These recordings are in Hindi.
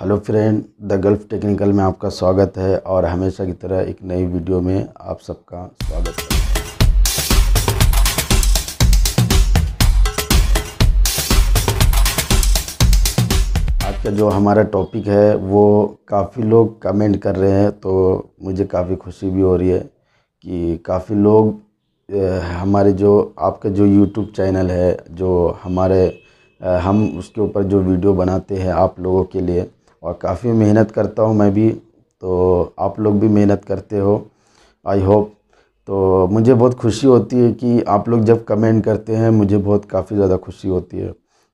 Hello friend, the Gulf technical में आपका स्वागत है और हमेशा की तरह एक नई वीडियो में आप सबका स्वागत है। आज का जो हमारा टॉपिक है वो काफ़ी लोग कमेंट कर रहे हैं, तो मुझे काफ़ी खुशी भी हो रही है कि काफ़ी लोग हमारे जो आपका जो यूट्यूब चैनल है, जो हमारे हम उसके ऊपर जो वीडियो बनाते हैं आप लोगों के लिए, और काफ़ी मेहनत करता हूं मैं भी, तो आप लोग भी मेहनत करते हो आई होप। तो मुझे बहुत खुशी होती है कि आप लोग जब कमेंट करते हैं, मुझे बहुत काफ़ी ज़्यादा खुशी होती है।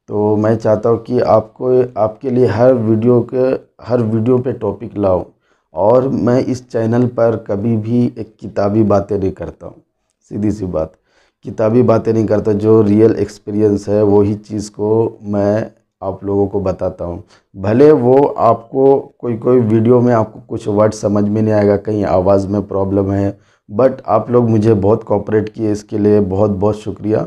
तो मैं चाहता हूं कि आपको आपके लिए हर वीडियो पे टॉपिक लाओ, और मैं इस चैनल पर कभी भी एक किताबी बातें नहीं करता हूँ। सीधी सी बात, किताबी बातें नहीं करता। जो रियल एक्सपीरियंस है वही चीज़ को मैं आप लोगों को बताता हूँ। भले वो आपको कोई वीडियो में आपको कुछ वर्ड समझ में नहीं आएगा, कहीं आवाज़ में प्रॉब्लम है, बट आप लोग मुझे बहुत कोऑपरेट किए, इसके लिए बहुत बहुत शुक्रिया।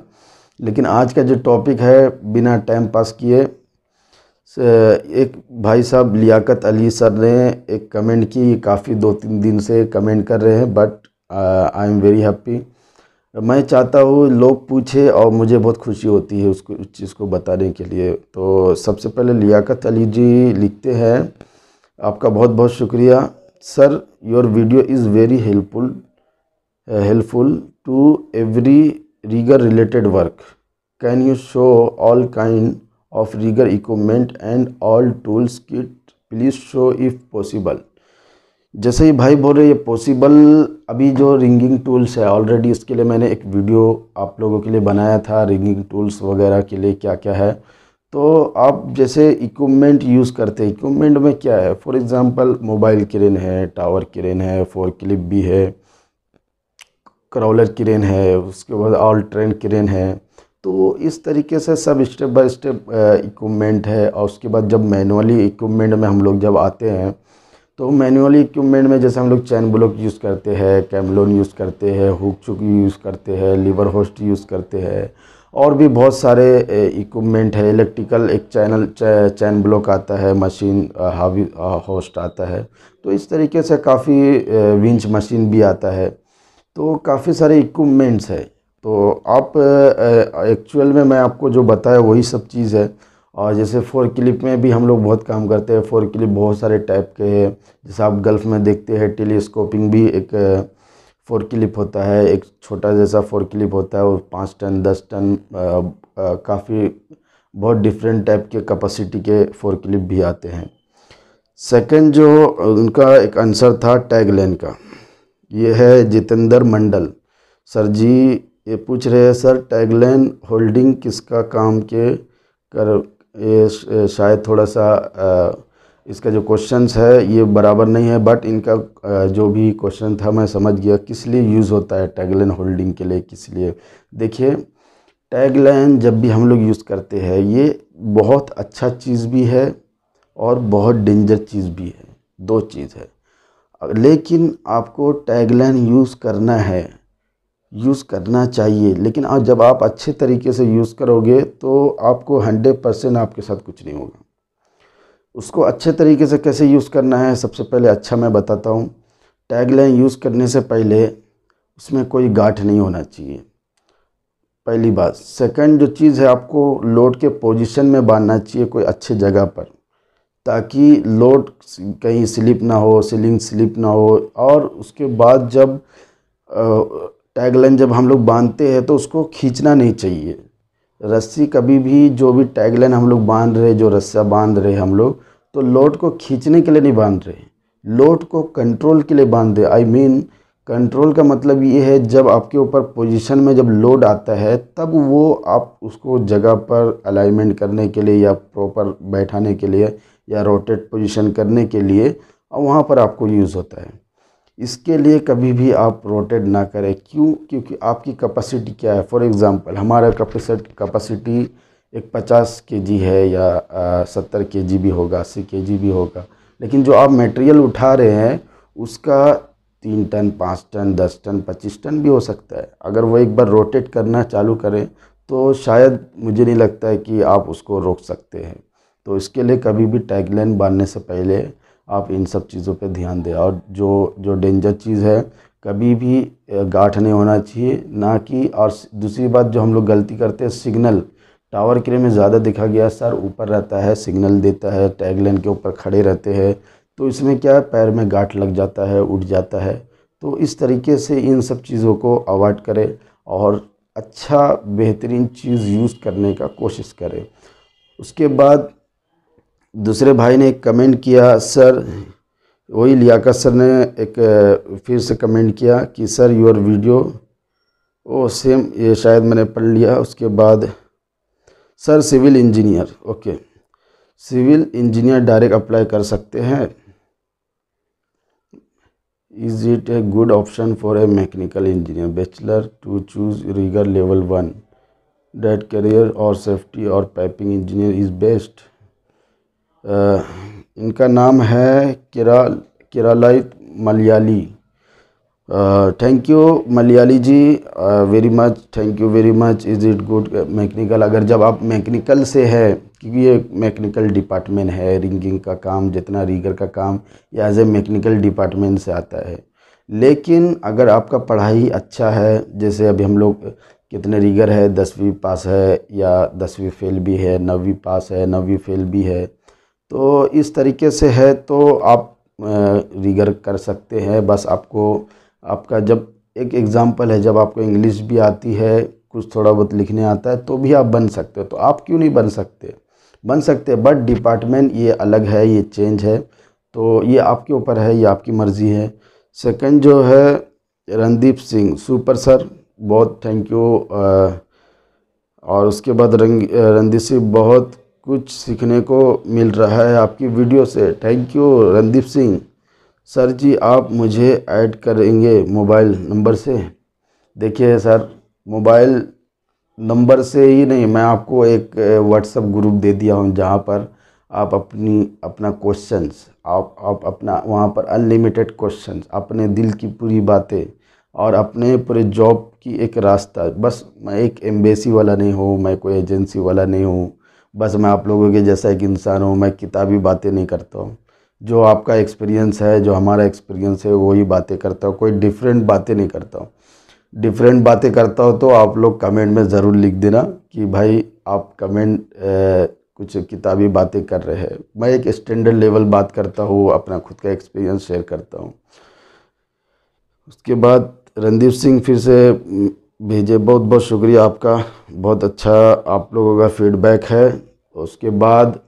लेकिन आज का जो टॉपिक है, बिना टाइम पास किए, एक भाई साहब लियाकत अली सर ने एक कमेंट की, काफ़ी 2-3 दिन से कमेंट कर रहे हैं, but I am very happy. मैं चाहता हूँ लोग पूछे और मुझे बहुत खुशी होती है उसको उस चीज़ को बताने के लिए। तो सबसे पहले लियाकत अली जी लिखते हैं, आपका बहुत बहुत शुक्रिया sir, your video is very helpful to every rigger related work. Can you show all kind of rigger equipment and all tools kit, please show if possible. जैसे ही भाई बोल रहे ये पॉसिबल, अभी जो रिंगिंग टूल्स है ऑलरेडी, इसके लिए मैंने एक वीडियो आप लोगों के लिए बनाया था, रिंगिंग टूल्स वगैरह के लिए क्या क्या है। तो आप जैसे इक्विपमेंट यूज़ करते हैं, इक्विपमेंट में क्या है, फॉर एग्जांपल मोबाइल क्रेन है, टावर क्रेन है, फोर्कलिफ्ट भी है, क्राउलर क्रेन है, उसके बाद ऑल ट्रेन क्रेन है। तो इस तरीके से सब स्टेप बाय स्टेप इक्विपमेंट है। और उसके बाद जब मैनुअली इक्विपमेंट में हम लोग जब आते हैं, तो मैनुअली इक्विपमेंट में जैसे हम लोग चैन ब्लॉक यूज़ करते हैं, कैमलोन यूज़ करते हैं, हुक चुक यूज़ करते हैं, लीवर होस्ट यूज़ करते हैं, और भी बहुत सारे इक्विपमेंट है। इलेक्ट्रिकल एक चैन ब्लॉक आता है, मशीन हावी होस्ट आता है, तो इस तरीके से काफ़ी विंच मशीन भी आता है। तो काफ़ी सारे इक्विपमेंट्स है। तो आप एक्चुअल में मैं आपको जो बताया वही सब चीज़ है। और जैसे फोर्कलिफ्ट में भी हम लोग बहुत काम करते हैं। फोर्कलिफ्ट बहुत सारे टाइप के हैं, जैसे आप गल्फ़ में देखते हैं टेलीस्कोपिंग भी एक फोर्कलिफ्ट होता है, एक छोटा जैसा फोर्कलिफ्ट होता है, वो 5 टन 10 टन काफ़ी बहुत डिफरेंट टाइप के कैपेसिटी के फोर्कलिफ्ट भी आते हैं। सेकंड जो उनका एक आंसर था टैगलाइन का, ये है जितेंद्र मंडल सर जी, ये पूछ रहे हैं सर टैगलाइन होल्डिंग किसका काम के कर, ये शायद थोड़ा सा इसका जो क्वेश्चंस है ये बराबर नहीं है, बट इनका जो भी क्वेश्चन था मैं समझ गया किस लिए यूज़ होता है टैगलाइन होल्डिंग के लिए, किस लिए। देखिए, टैगलाइन जब भी हम लोग यूज़ करते हैं, ये बहुत अच्छा चीज़ भी है और बहुत डेंजर चीज़ भी है, दो चीज़ है। लेकिन आपको टैगलाइन यूज़ करना है, यूज़ करना चाहिए, लेकिन आज जब आप अच्छे तरीके से यूज़ करोगे तो आपको 100% आपके साथ कुछ नहीं होगा। उसको अच्छे तरीके से कैसे यूज़ करना है, सबसे पहले अच्छा मैं बताता हूँ। टैगलाइन यूज़ करने से पहले उसमें कोई गांठ नहीं होना चाहिए, पहली बात। सेकंड जो चीज़ है, आपको लोड के पोजीशन में बांधना चाहिए, कोई अच्छे जगह पर, ताकि लोड कहीं स्लिप ना हो, सीलिंग स्लिप ना हो। और उसके बाद जब टैगलाइन जब हम लोग बांधते हैं तो उसको खींचना नहीं चाहिए, रस्सी कभी भी, जो भी टैगलाइन हम लोग बांध रहे, जो रस्सा बांध रहे हम लोग, तो लोड को खींचने के लिए नहीं बांध रहे, लोड को कंट्रोल के लिए बांध रहे। आई मीन कंट्रोल का मतलब ये है, जब आपके ऊपर पोजीशन में जब लोड आता है तब वो आप उसको जगह पर अलाइनमेंट करने के लिए या प्रॉपर बैठाने के लिए या रोटेट पोजीशन करने के लिए, और वहाँ पर आपको यूज़ होता है। इसके लिए कभी भी आप रोटेट ना करें। क्यों? क्योंकि आपकी कैपेसिटी क्या है। फॉर एग्ज़ाम्पल हमारा कैपेसिटी एक 50 kg है या 70 kg भी होगा, 80 kg भी होगा, लेकिन जो आप मटेरियल उठा रहे हैं उसका 3 टन 5 टन 10 टन 25 टन भी हो सकता है। अगर वो एक बार रोटेट करना चालू करें तो शायद मुझे नहीं लगता है कि आप उसको रोक सकते हैं। तो इसके लिए कभी भी टैगलाइन बांधने से पहले आप इन सब चीज़ों पे ध्यान दें। और जो डेंजर चीज़ है कभी भी गाँठ नहीं होना चाहिए ना कि। और दूसरी बात जो हम लोग गलती करते हैं, सिग्नल टावर के लिए में ज़्यादा दिखा गया, सर ऊपर रहता है, सिग्नल देता है, टैगलाइन के ऊपर खड़े रहते हैं, तो इसमें क्या है पैर में गांठ लग जाता है, उठ जाता है। तो इस तरीके से इन सब चीज़ों को अवॉइड करें और अच्छा बेहतरीन चीज़ यूज़ करने का कोशिश करें। उसके बाद दूसरे भाई ने एक कमेंट किया, सर वही लियाकत सर ने एक फिर से कमेंट किया कि सर योर वीडियो, ओ सेम ये शायद मैंने पढ़ लिया। उसके बाद sir civil engineer, okay civil engineer direct apply कर सकते हैं, is it a good option for a mechanical engineer bachelor to choose rigger level 1 date career और सेफ्टी और पाइपिंग इंजीनियर इज़ बेस्ट। इनका नाम है किरालाइट Malayali. Thank you Malayali ji very much, thank you very much. Is it good mechanical, अगर जब आप मैकेनिकल से है, क्योंकि ये मैकेनिकल डिपार्टमेंट है, रिंगिंग का काम जितना रिगर का काम या एज ए मैकेनिकल डिपार्टमेंट से आता है, लेकिन अगर आपका पढ़ाई अच्छा है, जैसे अभी हम लोग कितने रिगर है 10वीं पास है या 10वीं फेल भी है, 9वीं पास है 9वीं फेल भी है, तो इस तरीके से है तो आप रिगर कर सकते हैं। बस आपको आपका जब एक एग्ज़ाम्पल है, जब आपको इंग्लिश भी आती है, कुछ थोड़ा बहुत लिखने आता है तो भी आप बन सकते हो, तो आप क्यों नहीं बन सकते, बन सकते। बट डिपार्टमेंट ये अलग है, ये चेंज है, तो ये आपके ऊपर है, ये आपकी मर्ज़ी है। सेकंड जो है रणदीप सिंह, सुपर सर बहुत थैंक यू। और उसके बाद रणदीप सिंह, बहुत कुछ सीखने को मिल रहा है आपकी वीडियो से, thank you Randeep Singh. Sir ji आप मुझे ऐड करेंगे मोबाइल नंबर से? देखिए सर, मोबाइल नंबर से ही नहीं, मैं आपको एक व्हाट्सएप ग्रुप दे दिया हूँ जहाँ पर आप अपना क्वेश्चंस आप अपना वहाँ पर अनलिमिटेड क्वेश्चंस, अपने दिल की पूरी बातें और अपने पूरे जॉब की एक रास्ता। बस मैं एक एम्बेसी वाला नहीं हूँ, मैं कोई एजेंसी वाला नहीं हूँ, बस मैं आप लोगों के जैसा एक इंसान हूँ। मैं किताबी बातें नहीं करता हूँ, जो आपका एक्सपीरियंस है, जो हमारा एक्सपीरियंस है, वही बातें करता हूँ, कोई डिफरेंट बातें नहीं करता हूँ। डिफरेंट बातें करता हूँ तो आप लोग कमेंट में ज़रूर लिख देना कि भाई आप कमेंट कुछ किताबी बातें कर रहे हैं। मैं एक स्टैंडर्ड लेवल बात करता हूँ, अपना खुद का एक्सपीरियंस शेयर करता हूँ। उसके बाद रणदीप सिंह फिर से भेजे, बहुत बहुत शुक्रिया आपका, बहुत अच्छा आप लोगों का फीडबैक है। उसके बाद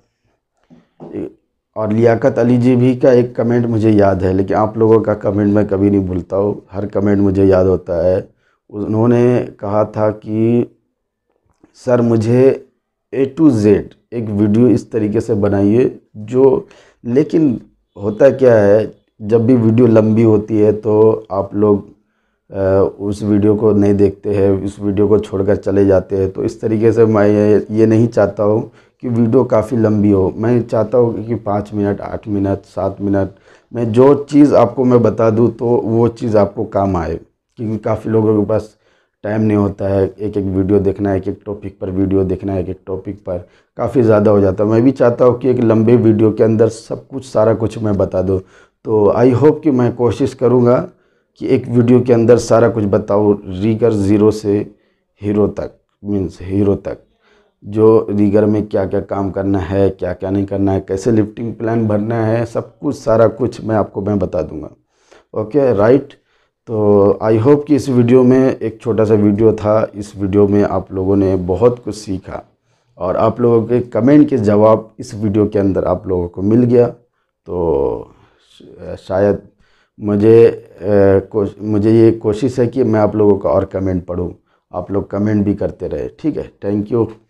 और लियाकत अली जी भी का एक कमेंट मुझे याद है, लेकिन आप लोगों का कमेंट मैं कभी नहीं भूलता हूँ, हर कमेंट मुझे याद होता है। उन्होंने कहा था कि सर मुझे A to Z एक वीडियो इस तरीके से बनाइए जो, लेकिन होता क्या है जब भी वीडियो लंबी होती है तो आप लोग उस वीडियो को नहीं देखते हैं, उस वीडियो को छोड़कर चले जाते हैं। तो इस तरीके से मैं ये नहीं चाहता हूँ कि वीडियो काफ़ी लंबी हो, मैं चाहता हूँ कि 5 मिनट, 8 मिनट, 7 मिनट में जो चीज़ आपको मैं बता दूँ तो वो चीज़ आपको काम आए, क्योंकि काफ़ी लोगों के पास टाइम नहीं होता है एक एक वीडियो देखना, एक एक टॉपिक पर वीडियो देखना, एक एक टॉपिक पर काफ़ी ज़्यादा हो जाता है। मैं भी चाहता हूँ कि एक लंबे वीडियो के अंदर सब कुछ सारा कुछ मैं बता दूँ, तो आई होप कि मैं कोशिश करूँगा कि एक वीडियो के अंदर सारा कुछ बताऊँ, रिगर 0 से हीरो तक, मीन्स हीरो तक, जो रिगर में क्या क्या काम करना है, क्या क्या नहीं करना है, कैसे लिफ्टिंग प्लान भरना है, सब कुछ सारा कुछ मैं आपको बता दूंगा। ओके राइट, तो आई होप कि इस वीडियो में एक छोटा सा वीडियो था, इस वीडियो में आप लोगों ने बहुत कुछ सीखा और आप लोगों के कमेंट के जवाब इस वीडियो के अंदर आप लोगों को मिल गया। तो शायद मुझे ये कोशिश है कि मैं आप लोगों का और कमेंट पढूं, आप लोग कमेंट भी करते रहे, ठीक है। Thank you.